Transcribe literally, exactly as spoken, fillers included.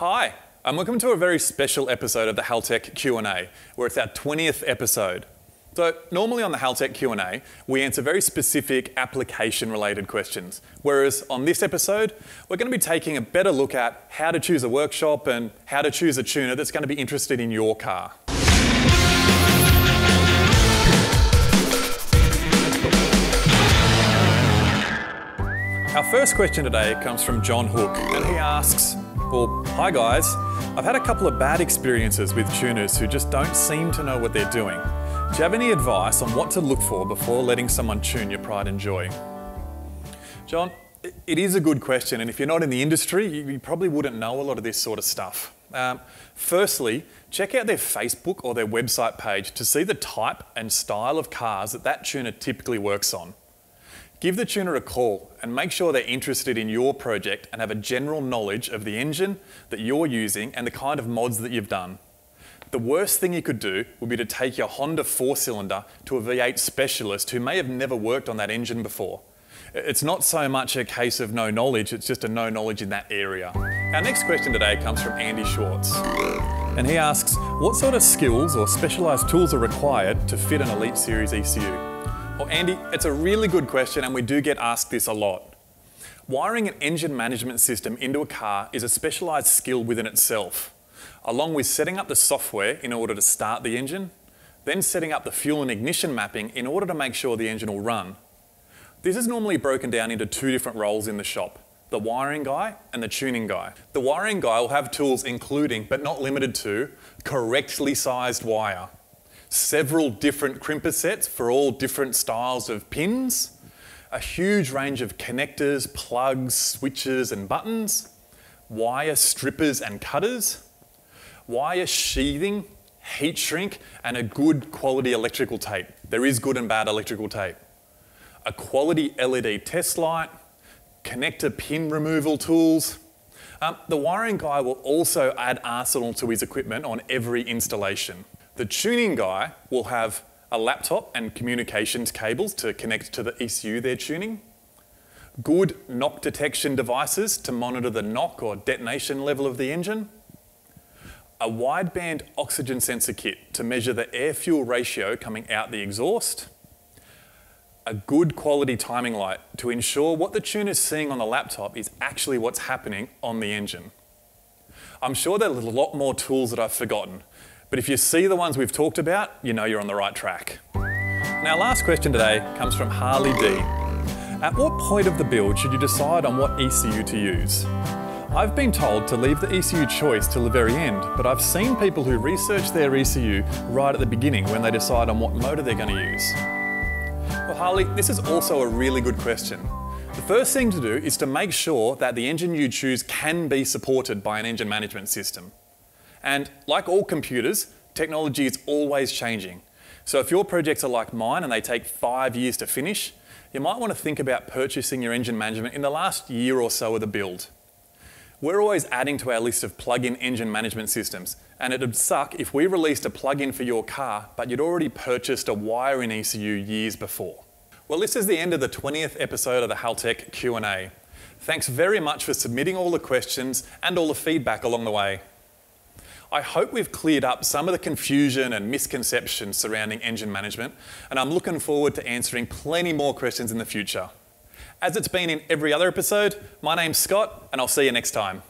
Hi, and welcome to a very special episode of the Haltech Q and A, where it's our twentieth episode. So normally on the Haltech Q and A, we answer very specific application-related questions, whereas on this episode, we're going to be taking a better look at how to choose a workshop and how to choose a tuner that's going to be interested in your car. Our first question today comes from John Hook, and he asks, well, hi guys, I've had a couple of bad experiences with tuners who just don't seem to know what they're doing. Do you have any advice on what to look for before letting someone tune your Pride and Joy? John, it is a good question, and if you're not in the industry, you probably wouldn't know a lot of this sort of stuff. Um, firstly, check out their Facebook or their website page to see the type and style of cars that that tuner typically works on. Give the tuner a call and make sure they're interested in your project and have a general knowledge of the engine that you're using and the kind of mods that you've done. The worst thing you could do would be to take your Honda four-cylinder to a V eight specialist who may have never worked on that engine before. It's not so much a case of no knowledge, it's just a no knowledge in that area. Our next question today comes from Andy Schwartz, and he asks, what sort of skills or specialised tools are required to fit an Elite Series E C U? Well, Andy, it's a really good question, and we do get asked this a lot. Wiring an engine management system into a car is a specialised skill within itself, along with setting up the software in order to start the engine, then setting up the fuel and ignition mapping in order to make sure the engine will run. This is normally broken down into two different roles in the shop, the wiring guy and the tuning guy. The wiring guy will have tools including, but not limited to, correctly sized wire, several different crimper sets for all different styles of pins, a huge range of connectors, plugs, switches and buttons, wire strippers and cutters, wire sheathing, heat shrink and a good quality electrical tape. There is good and bad electrical tape. A quality L E D test light, connector pin removal tools. Um, the wiring guy will also add arsenal to his equipment on every installation. The tuning guy will have a laptop and communications cables to connect to the E C U they're tuning, good knock detection devices to monitor the knock or detonation level of the engine, a wideband oxygen sensor kit to measure the air-fuel ratio coming out the exhaust, a good quality timing light to ensure what the tuner is seeing on the laptop is actually what's happening on the engine. I'm sure there's a lot more tools that I've forgotten, but if you see the ones we've talked about, you know you're on the right track. Now, last question today comes from Harley D. At what point of the build should you decide on what E C U to use? I've been told to leave the E C U choice till the very end, but I've seen people who research their E C U right at the beginning when they decide on what motor they're going to use. Well, Harley, this is also a really good question. The first thing to do is to make sure that the engine you choose can be supported by an engine management system. And like all computers, technology is always changing. So if your projects are like mine and they take five years to finish, you might want to think about purchasing your engine management in the last year or so of the build. We're always adding to our list of plug-in engine management systems, and it'd suck if we released a plug-in for your car, but you'd already purchased a wiring E C U years before. Well, this is the end of the twentieth episode of the Haltech Q and A. Thanks very much for submitting all the questions and all the feedback along the way. I hope we've cleared up some of the confusion and misconceptions surrounding engine management, and I'm looking forward to answering plenty more questions in the future. As it's been in every other episode, my name's Scott, and I'll see you next time.